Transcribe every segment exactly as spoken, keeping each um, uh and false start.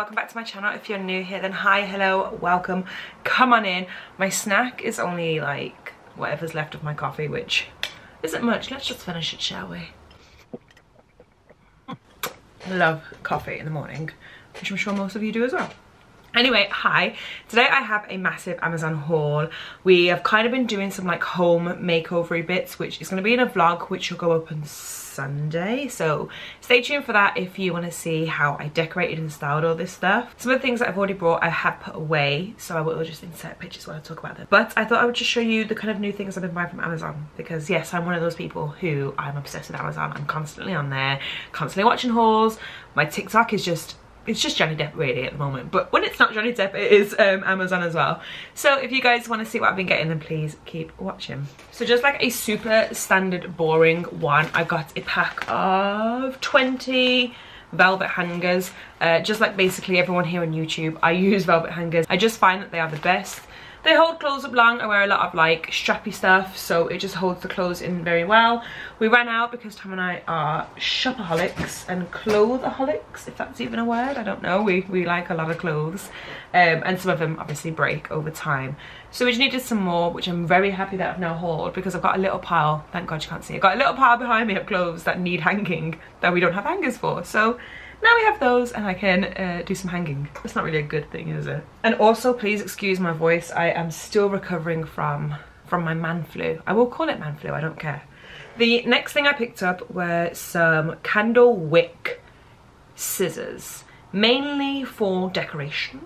welcome back to my channel. If you're new here, then hi, hello, welcome, come on in. My snack is only like whatever's left of my coffee, which isn't much. Let's just finish it, shall we? Love coffee in the morning, which I'm sure most of you do as well. Anyway, hi. Today I have a massive Amazon haul. We have kind of been doing some like home makeovery bits, which is going to be in a vlog which will go up on Sunday. So stay tuned for that if you want to see how I decorated and styled all this stuff. Some of the things that I've already brought I have put away, so I will just insert pictures while I talk about them. But I thought I would just show you the kind of new things I've been buying from Amazon, because yes, I'm one of those people who I'm obsessed with Amazon. I'm constantly on there, constantly watching hauls. My TikTok is just It's just Johnny Depp really at the moment, but when it's not Johnny Depp, it is um, Amazon as well. So if you guys want to see what I've been getting, then please keep watching. So just like a super standard boring one, I got a pack of twenty velvet hangers. Uh, just like basically everyone here on YouTube, I use velvet hangers. I just find that they are the best. They hold clothes up long. I wear a lot of like strappy stuff, so it just holds the clothes in very well. We ran out because Tom and I are shopaholics and clothaholics, if that's even a word, I don't know. We, we like a lot of clothes, um, and some of them obviously break over time. So we just needed some more, which I'm very happy that I've now hauled, because I've got a little pile, thank God you can't see it, I've got a little pile behind me of clothes that need hanging that we don't have hangers for. So now we have those and I can uh, do some hanging. It's not really a good thing, is it? And also, please excuse my voice. I am still recovering from, from my man flu. I will call it man flu, I don't care. The next thing I picked up were some candle wick scissors, mainly for decoration.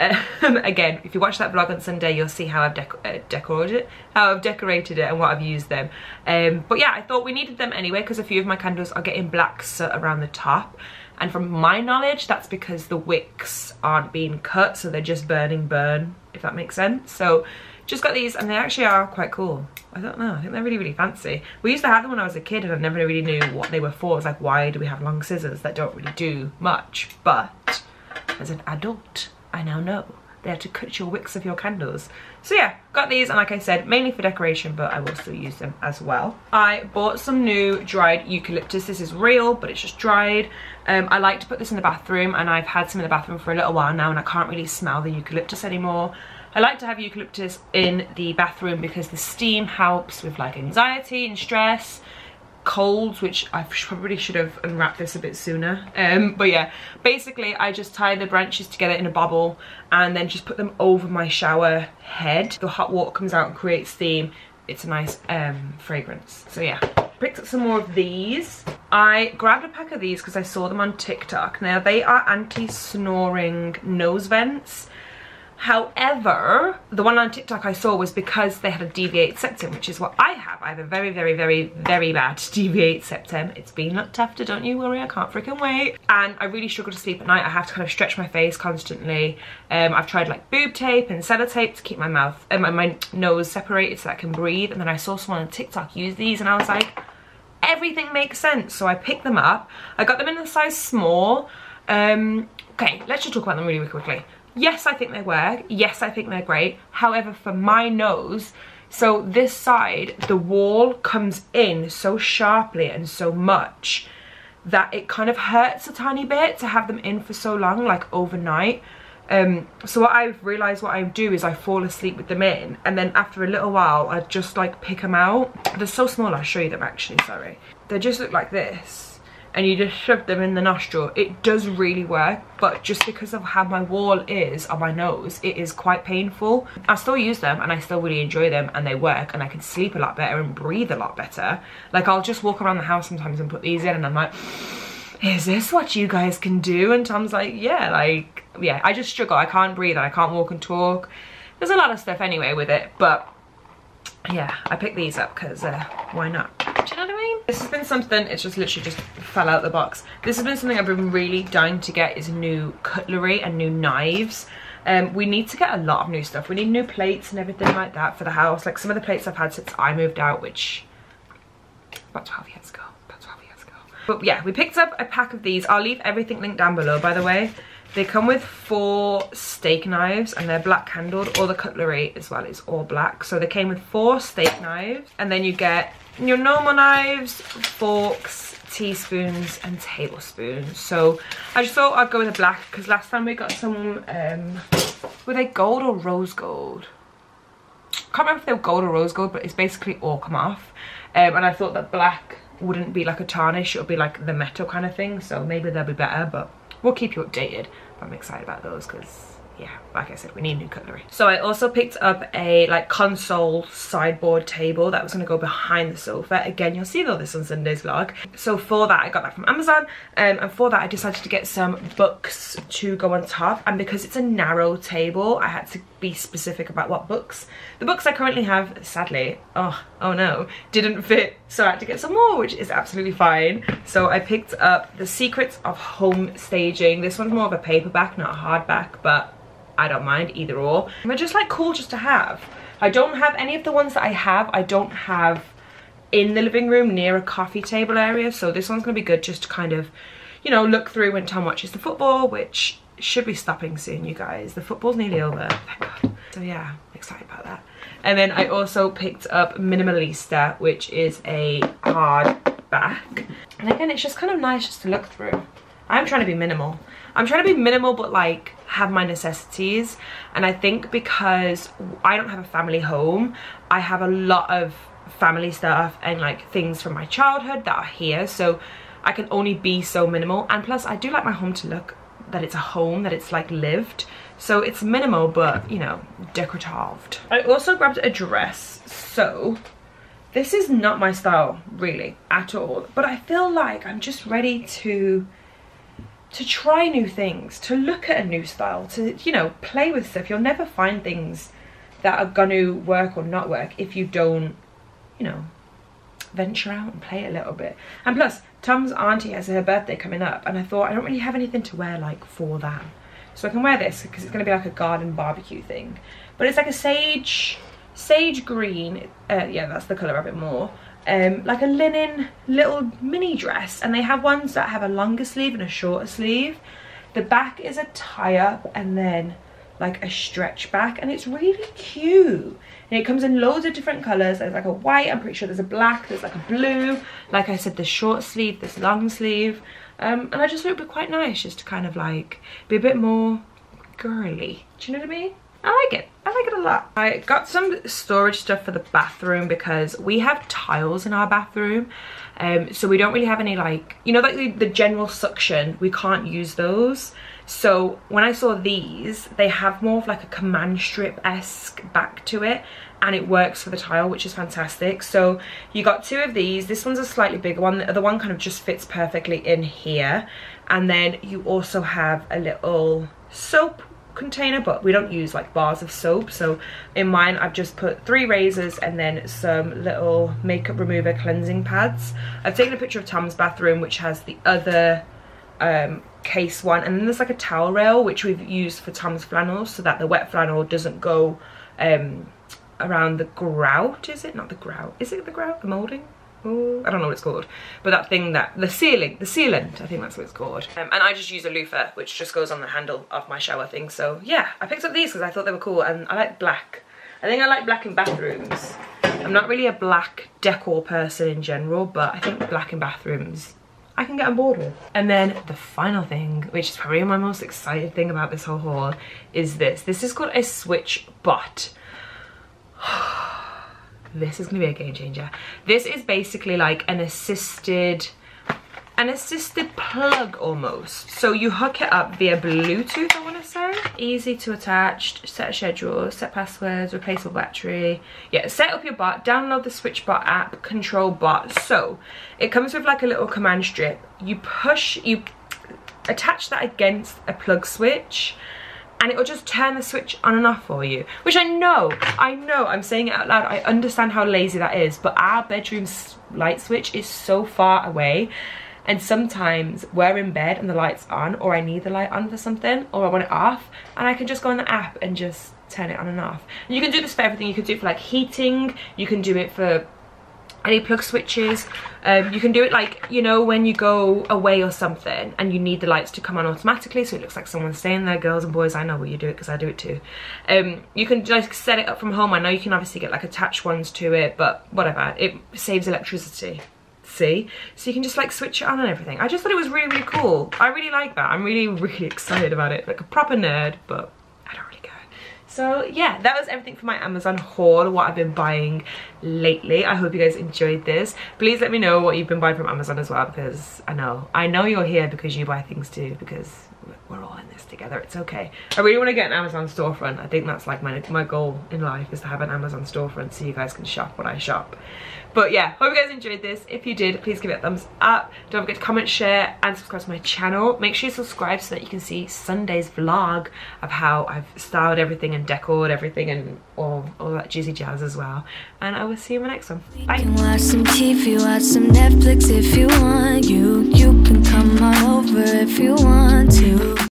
Um, again, if you watch that vlog on Sunday, you'll see how I've dec uh, decorated it, how I've decorated it and what I've used them. Um, but yeah, I thought we needed them anyway, because a few of my candles are getting black soot around the top. And from my knowledge, that's because the wicks aren't being cut, so they're just burning burn, if that makes sense. So just got these, and they actually are quite cool. I don't know, I think they're really, really fancy. We used to have them when I was a kid, and I never really knew what they were for. It was like, why do we have long scissors that don't really do much? But as an adult, I now know. They have to cut your wicks of your candles. So yeah, got these, and like I said, mainly for decoration, but I will still use them as well. I bought some new dried eucalyptus. This is real, but it's just dried. Um, I like to put this in the bathroom, and I've had some in the bathroom for a little while now, and I can't really smell the eucalyptus anymore. I like to have eucalyptus in the bathroom because the steam helps with like anxiety and stress, colds, which I probably should have unwrapped this a bit sooner. Um, but yeah, basically I just tie the branches together in a bobble and then just put them over my shower head. The hot water comes out and creates steam. It's a nice um, fragrance. So yeah, picked up some more of these. I grabbed a pack of these because I saw them on TikTok. Now they are anti-snoring nose vents. However, the one on TikTok I saw was because they had a deviate septum, which is what I have. I have a very, very, very, very bad deviate septum. It's been looked after, don't you worry, I can't freaking wait. And I really struggle to sleep at night. I have to kind of stretch my face constantly. Um, I've tried like boob tape and sellotape to keep my mouth and uh, my, my nose separated so that I can breathe. And then I saw someone on TikTok use these and I was like, everything makes sense. So I picked them up. I got them in the size small. Um, okay, let's just talk about them really quickly. Yes, I think they work. Yes, I think they're great. However, for my nose, so this side, the wall comes in so sharply and so much that it kind of hurts a tiny bit to have them in for so long, like overnight. Um, so what I've realised what I do is I fall asleep with them in, and then after a little while, I just like pick them out. They're so small, I'll show you them actually, sorry. They just look like this. And you just shove them in the nostril. It does really work, but just because of how my wall is on my nose, it is quite painful. I still use them and I still really enjoy them and they work and I can sleep a lot better and breathe a lot better. Like I'll just walk around the house sometimes and put these in and I'm like, is this what you guys can do? And Tom's like, yeah, like, yeah, I just struggle. I can't breathe and I can't walk and talk. There's a lot of stuff anyway with it, but yeah, I picked these up because uh, why not? Do you know what I mean? This has been something, it's just literally just fell out the box. This has been something I've been really dying to get, is new cutlery and new knives. Um, we need to get a lot of new stuff. We need new plates and everything like that for the house. Like some of the plates I've had since I moved out, which about twelve years ago, about twelve years ago. But yeah, we picked up a pack of these. I'll leave everything linked down below, by the way. They come with four steak knives and they're black handled. All the cutlery as well is all black. So they came with four steak knives and then you get your normal knives, forks, teaspoons and tablespoons. So I just thought I'd go with a black, because last time we got some um were they gold or rose gold? I can't remember if they were gold or rose gold, but it's basically all come off. Um, and I thought that black wouldn't be like a tarnish, it would be like the metal kind of thing, so maybe they'll be better, but we'll keep you updated. But I'm excited about those because, yeah, like I said, we need new cutlery. So I also picked up a like console sideboard table that was going to go behind the sofa. Again, you'll see all this on Sunday's vlog. So for that, I got that from Amazon, um, and for that I decided to get some books to go on top, and because it's a narrow table I had to be specific about what books. The books I currently have, sadly, oh, oh no, didn't fit, so I had to get some more, which is absolutely fine. So I picked up The Secrets of Home Staging. This one's more of a paperback, not a hardback, but I don't mind either or. They're just like cool just to have. I don't have any of the ones that I have, I don't have in the living room near a coffee table area, so this one's going to be good just to kind of, you know, look through when Tom watches the football, which should be stopping soon, you guys. The football's nearly over, thank God. So yeah, excited about that. And then I also picked up Minimalista, which is a hardback. And again, it's just kind of nice just to look through. I'm trying to be minimal. I'm trying to be minimal, but like have my necessities. And I think because I don't have a family home, I have a lot of family stuff and like things from my childhood that are here. So I can only be so minimal. And plus I do like my home to look that it's a home, that it's like lived. So it's minimal, but you know, decorative. I also grabbed a dress. So this is not my style really at all, but I feel like I'm just ready to to try new things, to look at a new style, to, you know, play with stuff. You'll never find things that are going to work or not work if you don't, you know, venture out and play a little bit. And plus, Tom's auntie has her birthday coming up, and I thought I don't really have anything to wear like for that. So I can wear this because it's going to be like a garden barbecue thing. But it's like a sage, sage green, uh, yeah, that's the colour of it more. Um, like a linen little mini dress, and they have ones that have a longer sleeve and a shorter sleeve. The back is a tie up and then like a stretch back, and it's really cute, and it comes in loads of different colors. There's like a white, I'm pretty sure there's a black, there's like a blue, like I said, the short sleeve, this long sleeve, um, and I just thought it'd be quite nice just to kind of like be a bit more girly, do you know what I mean? I like it. I like it a lot. I got some storage stuff for the bathroom because we have tiles in our bathroom, um, so we don't really have any like, you know, like the, the general suction, we can't use those. So when I saw these, they have more of like a command strip-esque back to it, and it works for the tile, which is fantastic. So you got two of these. This one's a slightly bigger one. The other one kind of just fits perfectly in here. And then you also have a little soap container, but we don't use like bars of soap, so in mine I've just put three razors and then some little makeup remover cleansing pads. I've taken a picture of Tom's bathroom, which has the other um case one, and then there's like a towel rail which we've used for Tom's flannels so that the wet flannel doesn't go um around the grout. Is it not the grout? Is it the grout? The molding? Ooh, I don't know what it's called, but that thing that the ceiling, the sealant, I think that's what it's called. Um, and I just use a loofah, which just goes on the handle of my shower thing. So yeah, I picked up these because I thought they were cool, and I like black. I think I like black in bathrooms. I'm not really a black decor person in general, but I think black in bathrooms I can get on board with. And then the final thing, which is probably my most excited thing about this whole haul, is this. This is called a SwitchBot. This is gonna be a game changer. This is basically like an assisted an assisted plug almost. So you hook it up via Bluetooth, I want to say. Easy to attach, set a schedule, set passwords, replaceable battery. Yeah, set up your bot, download the SwitchBot app, control bot. So it comes with like a little command strip. You push, you attach that against a plug switch, and it'll just turn the switch on and off for you. Which I know, I know, I'm saying it out loud, I understand how lazy that is, but our bedroom light switch is so far away, and sometimes we're in bed and the light's on, or I need the light on for something, or I want it off, and I can just go on the app and just turn it on and off. And you can do this for everything. You can do it for like heating, you can do it for any plug switches, um, you can do it like, you know, when you go away or something and you need the lights to come on automatically so it looks like someone's staying there. Girls and boys, I know what you do it because I do it too. Um, you can just set it up from home. I know you can obviously get like attached ones to it, but whatever, it saves electricity. see, so you can just like switch it on and everything. I just thought it was really, really cool. I really like that. I'm really, really excited about it. Like a proper nerd, but I don't really care. So yeah, that was everything for my Amazon haul, what I've been buying lately. I hope you guys enjoyed this. Please let me know what you've been buying from Amazon as well, because I know, I know you're here because you buy things too, because we're all in this together. It's okay. I really want to get an Amazon storefront. I think that's like my, my goal in life, is to have an Amazon storefront so you guys can shop what I shop. But yeah, hope you guys enjoyed this. If you did, please give it a thumbs up. Don't forget to comment, share and subscribe to my channel. Make sure you subscribe so that you can see Sunday's vlog of how I've styled everything and decored everything and all, all that juicy jazz as well. And I will see you in my next one. Bye. You can watch some T V, watch some Netflix if you want. You, you can come on over if you want to.